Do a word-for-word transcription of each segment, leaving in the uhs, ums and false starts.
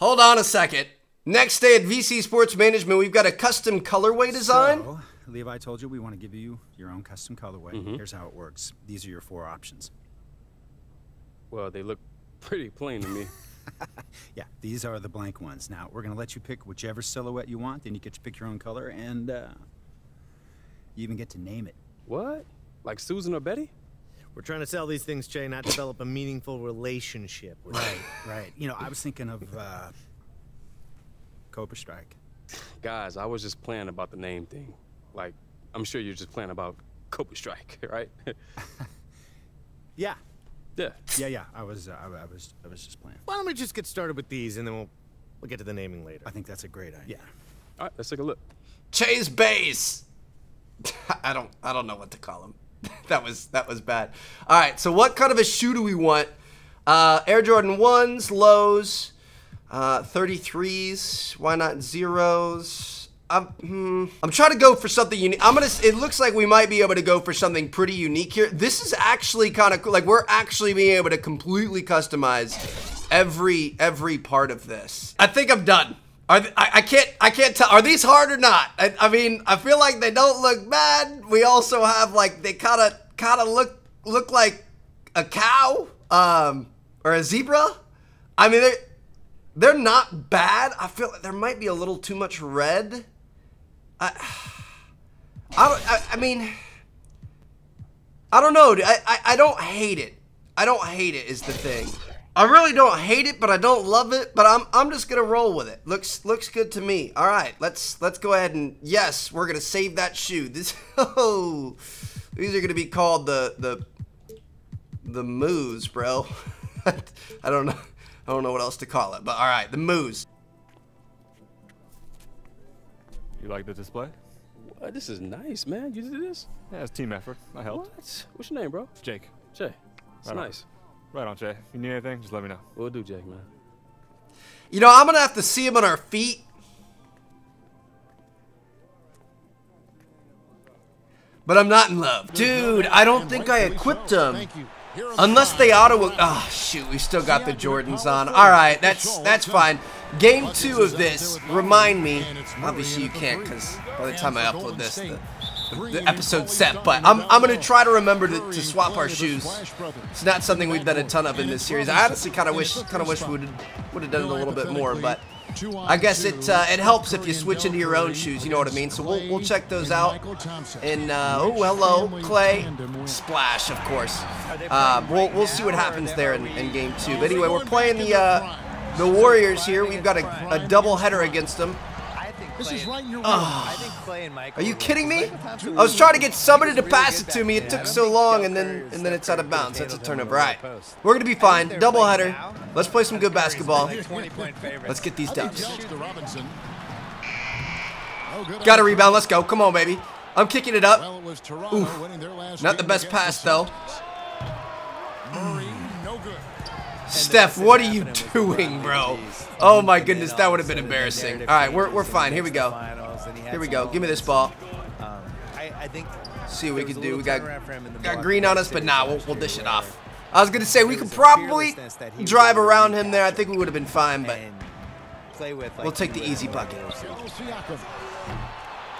Hold on a second. Next day at V C Sports Management, we've got a custom colorway design. So, Levi told you we want to give you your own custom colorway. Mm-hmm. Here's how it works. These are your four options. Well, they look pretty plain to me. Yeah, these are the blank ones. Now, we're going to let you pick whichever silhouette you want, then you get to pick your own color, and uh, you even get to name it. What? Like Susan or Betty? We're trying to sell these things, Jay, not develop a meaningful relationship with Right, you. right. You know, I was thinking of uh, Cobra Strike. Guys, I was just playing about the name thing. Like, I'm sure you're just playing about Cobra Strike, right? Yeah. Yeah. Yeah, yeah. I was, uh, I, I was, I was just playing. Why don't we just get started with these, and then we'll, we'll get to the naming later. I think that's a great idea. Yeah. All right, let's take a look. Chase Base. I don't, I don't know what to call him. that was, that was bad. All right. So what kind of a shoe do we want? Uh, Air Jordan ones, lows, uh, thirty-threes. Why not zeros? I'm, hmm, I'm trying to go for something unique. I'm gonna. It looks like we might be able to go for something pretty unique here. This is actually kind of cool. Like we're actually being able to completely customize every every part of this. I think I'm done. Are th I, I can't I can't tell. Are these hard or not? I, I mean, I feel like they don't look bad. We also have like they kind of kind of look look like a cow um, or a zebra. I mean, they're they're not bad. I feel like there might be a little too much red. I, I, I mean, I don't know. I, I, I don't hate it. I don't hate it is the thing. I really don't hate it, but I don't love it. But I'm, I'm just gonna roll with it. Looks, looks good to me. All right, let's, let's go ahead and yes, we're gonna save that shoe. This, oh, these are gonna be called the, the, the moves, bro. I don't know. I don't know what else to call it. But all right, the moves. You like the display? What? This is nice, man. You did this? Yeah, it's team effort. I helped. What? What's your name, bro? Jake. Jay. It's right nice. On. Right on, Jay. If you need anything, just let me know. We'll do, Jake, man. You know, I'm going to have to see him on our feet. But I'm not in love. Dude, I don't think I equipped him. Thank you. Unless they auto, oh shoot, we still got the Jordans on. All right, that's that's fine. Game two of this, remind me. Obviously you can't, because by the time I upload this, the, the, the episode's set. But I'm I'm gonna try to remember to, to swap our shoes. It's not something we've done a ton of in this series. I honestly kind of wish kind of wish we would would have done it a little bit more, but I guess it uh, it helps if you switch into your own shoes. You know what I mean. So we'll we'll check those out. And uh, oh hello, Clay Splash, of course. Uh, we'll we'll see what happens there in, in game two. But anyway, we're playing the uh, the Warriors here. We've got a, a double header against them. Oh, are you kidding me? I was trying to get somebody to pass it to me. It took so long, and then and then it's out of bounds. That's a turnover. All right, we're gonna be fine. Doubleheader. Let's play some good basketball. Let's get these dubs. Got a rebound. Let's go. Come on, baby. I'm kicking it up. Oof. Not the best pass though. Steph, what are you doing, bro? Oh my goodness, that would have been embarrassing. All right, we're, we're fine. Here we go. Here we go. Give me this ball. See what we can do. We got, got green on us, but nah, we'll, we'll dish it off. I was going to say, we could probably drive around him there. I think we would have been fine, but we'll take the easy bucket.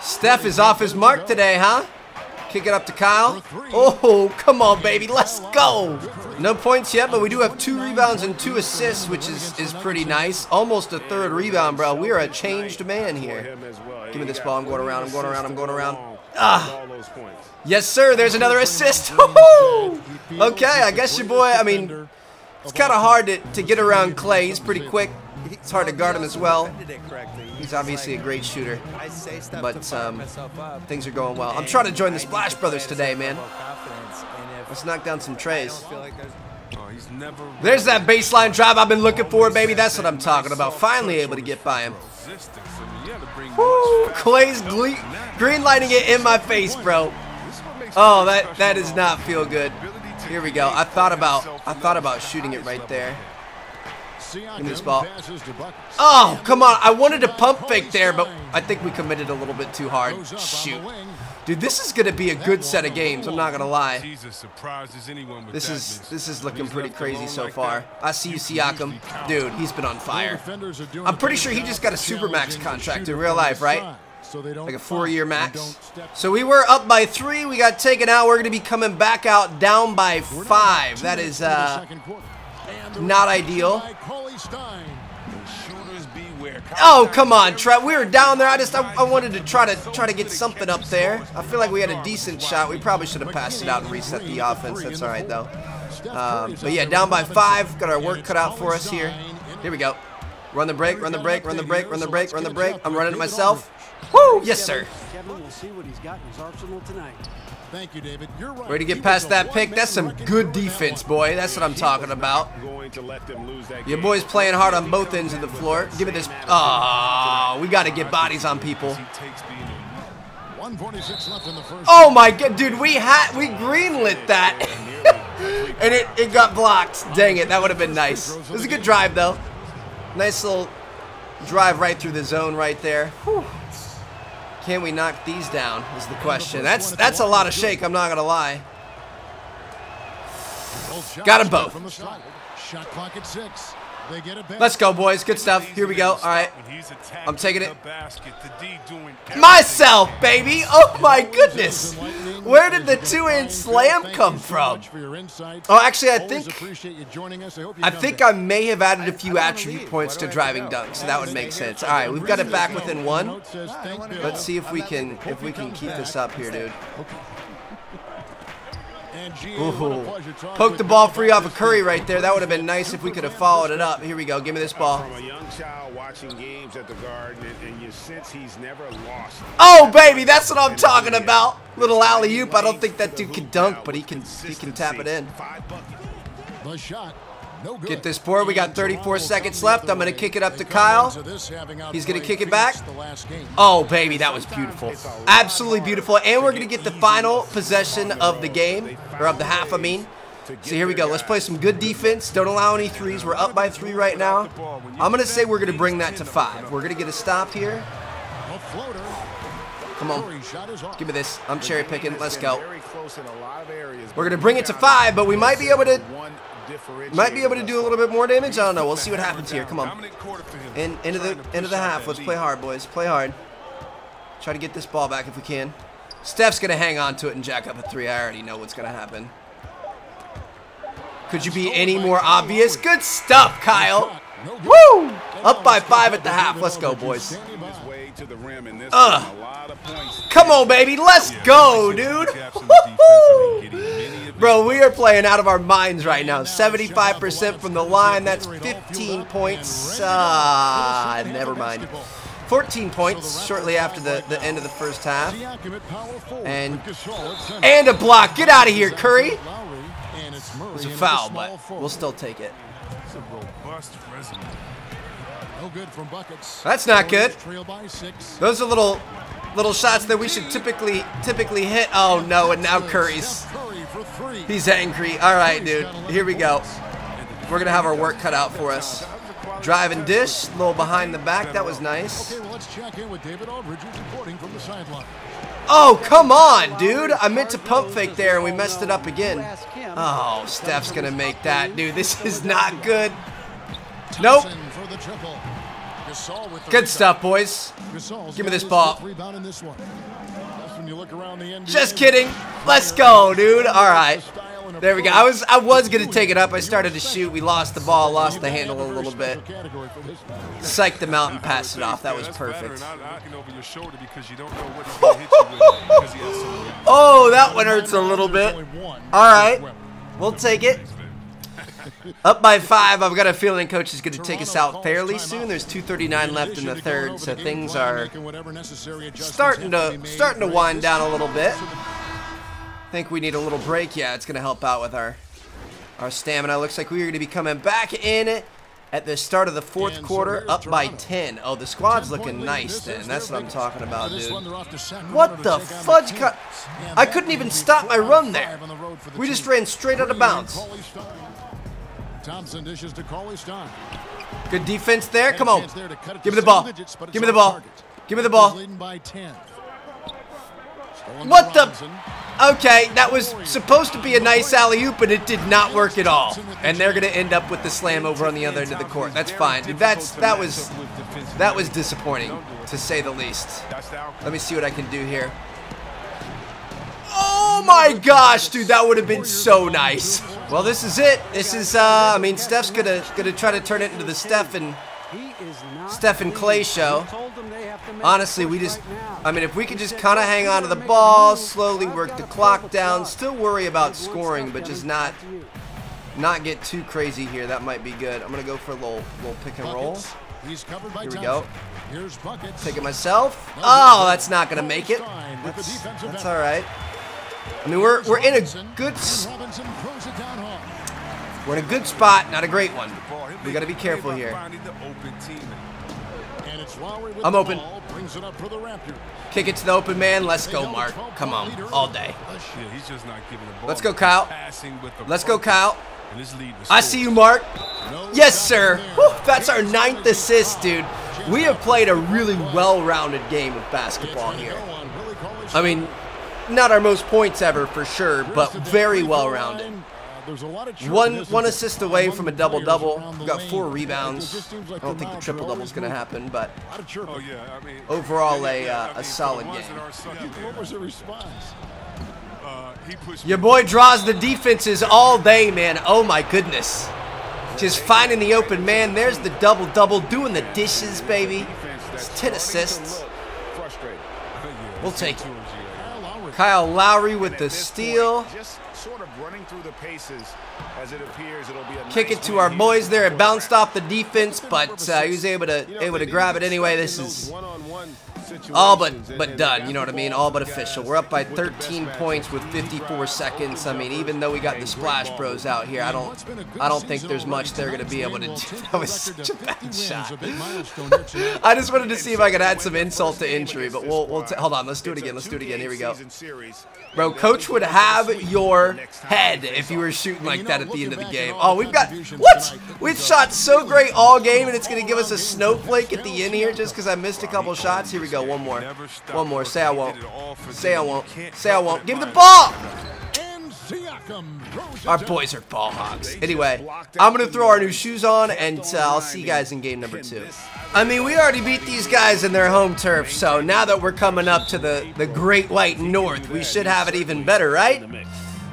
Steph is off his mark today, huh? Kick it up to Kyle. Oh, come on, baby. Let's go. No points yet, but we do have two rebounds and two assists, which is, is pretty nice. Almost a third rebound, bro. We are a changed man here. Give me this ball. I'm going around. I'm going around. I'm going around. Ah. Yes, sir. There's another assist. Okay, I guess your boy, I mean, it's kind of hard to, to get around Clay. He's pretty quick. It's hard to guard him as well. He's obviously a great shooter, but um, things are going well. I'm trying to join the Splash Brothers today, man. Let's knock down some trays. There's that baseline drive I've been looking for, baby. That's what I'm talking about. Finally able to get by him. Woo, Clay's green lighting it in my face, bro. Oh, that that does not feel good. Here we go. I thought about I thought about shooting it right there. Give me this ball. Oh, come on. I wanted to pump fake there, but I think we committed a little bit too hard. Shoot. Dude, this is going to be a good set of games. I'm not going to lie. This is this is looking pretty crazy so far. I see you, Siakam. Dude, he's been on fire. I'm pretty sure he just got a Supermax contract in real life, right? Like a four-year max. So we were up by three. We got taken out. We're going to be coming back out down by five. That is uh, not ideal. Oh, come on, Trev. We were down there. I just I, I wanted to try to try to get something up there. I feel like we had a decent shot. We probably should have passed it out and reset the offense. That's all right, though. Um, but, yeah, down by five. Got our work cut out for us here. Here we go. Run the break, run the break, run the break, run the break, run the break. I'm running it myself. Woo! Yes, sir. Ready to get past that pick. That's some good defense, boy. That's what I'm talking about. Your boy's playing hard on both ends of the floor. Give me this. Oh, we got to get bodies on people. Oh, my God. Dude, we had we greenlit that. And it, it got blocked. Dang it. That would have been nice. It was a good drive, though. Nice little drive right through the zone right there. Whew. Can we knock these down is the question. That's that's a lot of shake, I'm not going to lie. Got them both. Let's go, boys. Good stuff. Here we go. All right. I'm taking it. Myself, baby. Oh, my goodness. Where did the two-inch slam come from? Oh, actually, I think I think I may have added a few attribute points to driving dunks, so that would make sense. All right, we've got it back within one. Let's see if we can if we can keep this up here, dude. Ooh. Poked the ball free off of Curry right there. That would have been nice if we could have followed it up. Here we go. Give me this ball. Oh, baby, that's what I'm talking about. Little alley-oop. I don't think that dude can dunk, but he can he can tap it in. Get this board. We got thirty-four seconds left. I'm going to kick it up to Kyle. He's going to kick it back. Oh, baby, that was beautiful. Absolutely beautiful. And we're going to get the final possession of the game, or of the half, I mean. So here we go. Let's play some good defense. Don't allow any threes. We're up by three right now. I'm going to say we're going to bring that to five. We're going to get a stop here. Come on. Give me this. I'm cherry picking. Let's go. We're going to bring it to five, but we might be able to... Might be able to do a little bit more damage. I don't know. We'll see what happens here. Come on. In, into the end of the half. Let's play hard, boys. Play hard. Try to get this ball back if we can. Steph's going to hang on to it and jack up a three. I already know what's going to happen. Could you be any more obvious? Good stuff, Kyle. Woo! Up by five at the half. Let's go, boys. Uh, come on, baby. Let's go, dude. Bro, we are playing out of our minds right now. seventy-five percent from the line. That's fifteen points. Ah, uh, never mind. fourteen points shortly after the, the end of the first half. And, and a block. Get out of here, Curry. It was a foul, but we'll still take it. That's not good. Those are little... little shots that we should typically typically hit. Oh no, and now Curry's he's angry. All right, dude, here we go. We're gonna have our work cut out for us. Drive and dish, a little behind the back. That was nice. Oh, come on, dude. I meant to pump fake there and we messed it up again. Oh, Steph's gonna make that, dude. This is not good. Nope. Good stuff, boys. Give me this ball. Just kidding. Let's go, dude. All right. There we go. I was I was going to take it up. I started to shoot. We lost the ball, lost the handle a little bit. Psyched them out and passed it off. That was perfect. Oh, that one hurts a little bit. All right. We'll take it. Up by five. I've got a feeling coach is going to take us out fairly soon. There's two thirty-nine left in the third, so things are starting to starting to wind down a little bit. I think we need a little break. Yeah, it's going to help out with our our stamina. Looks like we're going to be coming back in it at the start of the fourth quarter, up by ten. Oh, the squad's looking nice then. That's what I'm talking about, dude. What the fudge cut? I couldn't even stop my run there. We just ran straight out of bounds. Thompson dishes to Cauley Stein. Good defense there. Come on. Give me the ball. Give me the ball. Give me the ball. What the? Okay, that was supposed to be a nice alley-oop, but it did not work at all. And they're going to end up with the slam over on the other end of the court. That's fine. That's that was that was disappointing, to say the least. Let me see what I can do here. Oh my gosh, dude, that would have been so nice. Well, this is it. This is, uh, I mean, Steph's gonna gonna try to turn it into the Steph and Steph and Clay show. Honestly, we just, I mean, if we could just kind of hang on to the ball, slowly work the clock down, still worry about scoring, but just not, not get too crazy here. That might be good. I'm gonna go for a little, little pick and roll. Here we go. Take it myself. Oh, that's not gonna make it. That's, that's all right. I mean, we're we're in a good we're in a good spot, not a great one. We got to be careful here. I'm open. Kick it to the open man. Let's go, Mark. Come on, all day. Let's go, Kyle. Let's go, Kyle. I see you, Mark. Yes, sir. Whew, that's our ninth assist, dude. We have played a really well-rounded game of basketball here. I mean, not our most points ever, for sure, but very well-rounded. One one assist away from a double-double. We've got four rebounds. I don't think the triple-double is going to happen, but overall, a, uh, a solid game. Your boy draws the defenses all day, man. Oh, my goodness. Just finding the open man. There's the double-double, doing the dishes, baby. It's ten assists. We'll take it. Kyle Lowry with the steal. Kick it to our boys there. It bounced off the defense, but uh, he was able to able to grab it anyway. This is all but but done. You know what I mean? All but official. We're up by thirteen points with fifty-four seconds. I mean, even though we got the Splash Bros out here, I don't I don't think there's much they're gonna be able to do. That was such a bad shot. I just wanted to see if I could add some insult to injury, but we'll we'll hold on. Let's do it again. Let's do it again. Here we go. Bro, coach would have your head if you were shooting like that at the end of the game. Oh, we've got what? We've shot so great all game, and it's gonna give us a snowflake at the end here just because I missed a couple shots. Here we go. One more. One more. Say I won't. Say I won't. Say I won't. Give me the ball. Our boys are ball hogs. Anyway, I'm gonna throw our new shoes on, and uh, I'll see you guys in game number two. I mean, we already beat these guys in their home turf, so now that we're coming up to the the Great White North, we should have it even better, right?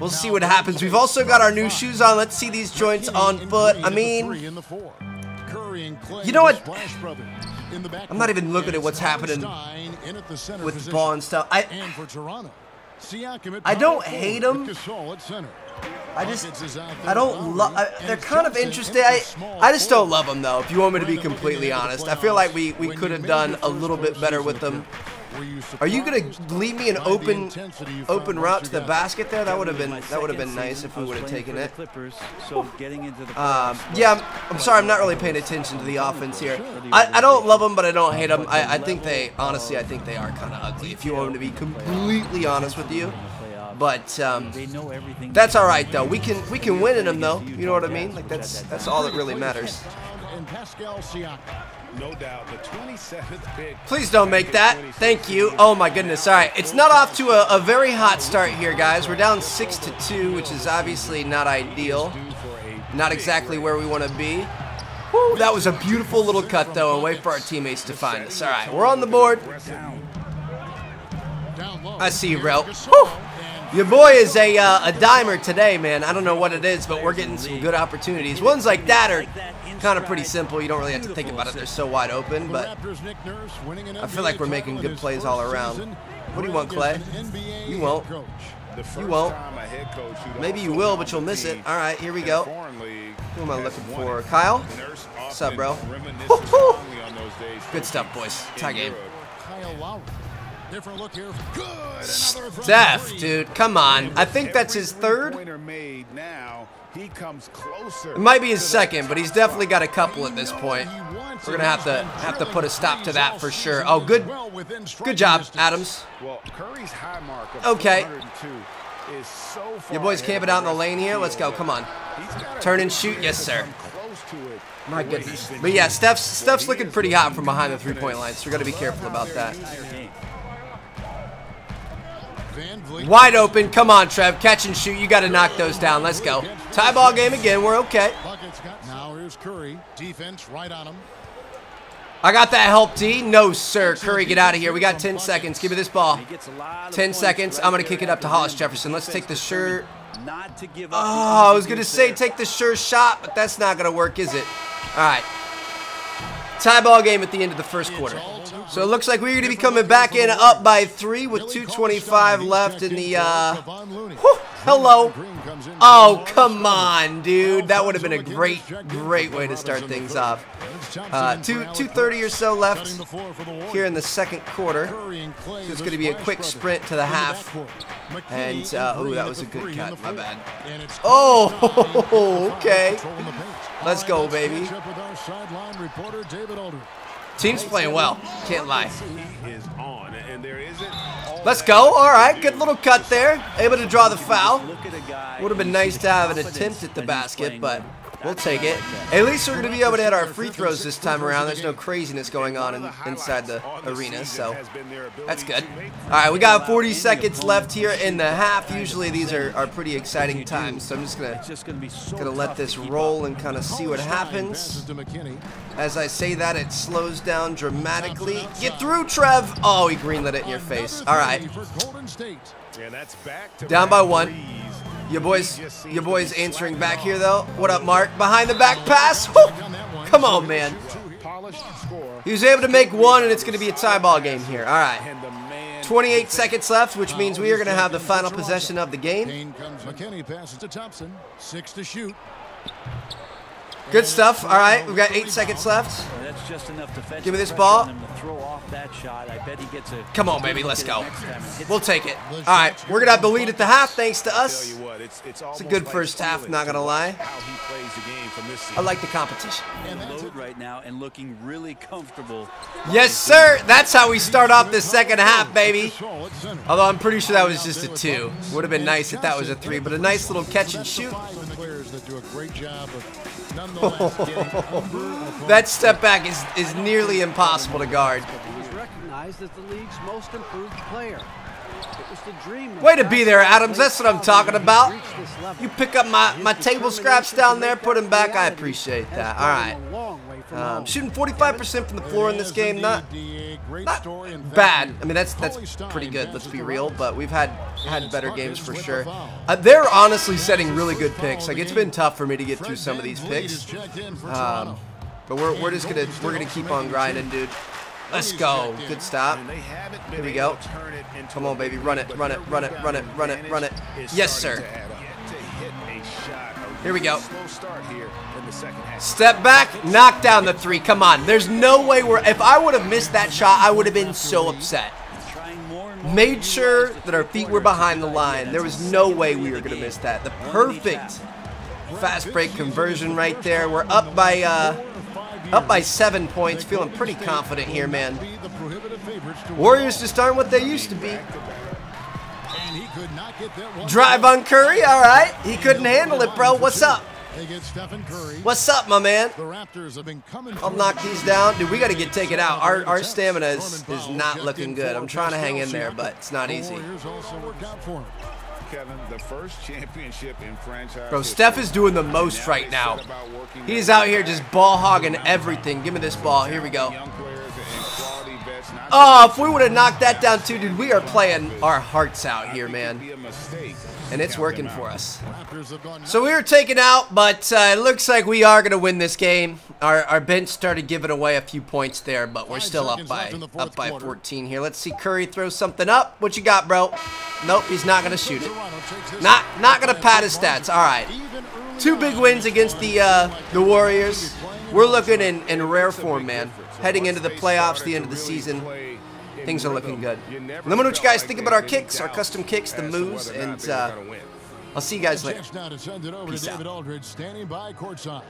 We'll see what happens. We've also got our new shoes on. Let's see these joints on foot. I mean, you know what? I'm not even looking at what's happening with the ball and stuff. I. I don't hate them. I just, I don't love, they're kind of interesting. I, I just don't love them, though, if you want me to be completely honest. I feel like we, we could have done a little bit better with them. Are you going to leave me an open open route to the basket there? That would have been that would have been nice if we would have taken it. Um, yeah, I'm sorry. I'm not really paying attention to the offense here. I, I don't love them, but I don't hate them. I, I think they, honestly, I think they are kind of ugly, if you want me to be completely honest with you. But um, that's all right, though. We can we can win in them, though. You know what I mean? Like that's that's all that really matters. Please don't make that. Thank you. Oh my goodness. All right, it's not off to a, a very hot start here, guys. We're down six to two, which is obviously not ideal. Not exactly where we want to be. Woo, that was a beautiful little cut, though, and wait for our teammates to find us. All right, we're on the board. I see you, bro. Woo. Your boy is a, uh, a dimer today, man. I don't know what it is, but we're getting some good opportunities. Ones like that are kind of pretty simple. You don't really have to think about it. They're so wide open, but I feel like we're making good plays all around. What do you want, Clay? You won't. You won't. Maybe you will, but you'll miss it. All right, here we go. Who am I looking for? Kyle? What's up, bro? Good stuff, boys. Tie game. Different look here. Good. Steph, dude, come on. I think that's his third. It might be his second, but he's definitely got a couple at this point. We're gonna have to have to put a stop to that for sure. Oh, good, good job, Adams. Okay. Your boys camp it out in the lane here. Let's go. Come on. Turn and shoot. Yes, sir. Not good. But yeah, Steph's Steph's looking pretty hot from behind the three-point line, so we got to be careful about that. Wide open. Come on, Trev. Catch and shoot. You got to knock those down. Let's go. Tie ball game again. We're okay. Now here's Curry. Defense right on him. I got that help, D. No, sir. Curry, get out of here. We got ten seconds. Give me this ball. ten seconds. I'm going to kick it up to Hollis Jefferson. Let's take the sure. Oh, I was going to say take the sure shot, but that's not going to work, is it? All right. Tie ball game at the end of the first quarter. So it looks like we're going to be coming back in up by three with two twenty-five left in the, uh, whew, hello. Oh, come on, dude. That would have been a great, great way to start things off. Uh, two thirty or so left here in the second quarter. So it's going to be a quick sprint to the half. And, uh, oh, that was a good cut. My bad. Oh, okay. Let's go, baby. Team's playing well. Can't lie. Let's go. All right. Good little cut there. Able to draw the foul. Would have been nice to have an attempt at the basket, but we'll take it. At least we're going to be able to hit our free throws this time around. There's no craziness going on in, inside the arena, so that's good. All right. We got forty seconds left here in the half. Usually these are, are pretty exciting times, so I'm just going to gonna let this roll and kind of see what happens. As I say that, it slows down dramatically. Get through, Trev. Oh, he greenlit it in your face. All right. Down by one. Your boys, your boys answering back here, though. What up, Mark? Behind the back pass. Woo! Come on, man. He was able to make one, and it's going to be a tie ball game here. All right. twenty-eight seconds left, which means we are going to have the final possession of the game. McKinney passes to Thompson. Six to shoot. Good stuff. All right. We've got eight seconds left. Give me this ball. Come on, baby. Let's go. We'll take it. All right. We're going to have the lead at the half thanks to us. It's a good first half, not going to lie. I like the competition. Yes, sir. That's how we start off the second half, baby. Although I'm pretty sure that was just a two. Would have been nice if that was a three, but a nice little catch and shoot. Oh, that step back is, is nearly impossible to guard. Way to be there, Adams. That's what I'm talking about. You pick up my, my table scraps down there, put them back. I appreciate that. All right. Um, shooting forty-five percent from the floor in this game. Not, not bad. I mean, that's that's pretty good, let's be real. But we've had, had better games for sure. Uh, they're honestly setting really good picks. Like, it's been tough for me to get through some of these picks. Um, but we're, we're just going to we're gonna keep on grinding, dude. Let's go. Good stop. Here we go. Come on, baby. Run it, run it, run it, run it, run it, run it. Yes, sir. Here we go. Step back. Knock down the three. Come on. There's no way we're... If I would have missed that shot, I would have been so upset. Made sure that our feet were behind the line. There was no way we were going to miss that. The perfect fast break conversion right there. We're up by... Uh, Up by seven points. Feeling pretty confident here, man. Warriors just aren't what they used to be. Drive on Curry. All right. He couldn't handle it, bro. What's up? What's up, my man? I'll knock these down. Dude, we got to get taken out. Our, our stamina is, is not looking good. I'm trying to hang in there, but it's not easy. Kevin, the first championship in franchise. Bro, Steph is doing the most right now. He's out here just ball hogging everything. Give me this ball. Here we go. Oh, if we would have knocked that down too, dude, we are playing our hearts out here, man. And it's working for us. So we were taken out, but uh, it looks like we are going to win this game. Our, our bench started giving away a few points there, but we're still up by up by fourteen here. Let's see Curry throw something up. What you got, bro? Nope, he's not going to shoot it. Not not going to pad his stats. All right. Two big wins against the uh, the Warriors. We're looking in, in rare form, man. Heading into the playoffs, the end of the season, things are looking good. Let me know what you guys think about our kicks, our custom kicks, the moves, and uh, I'll see you guys later. Peace out.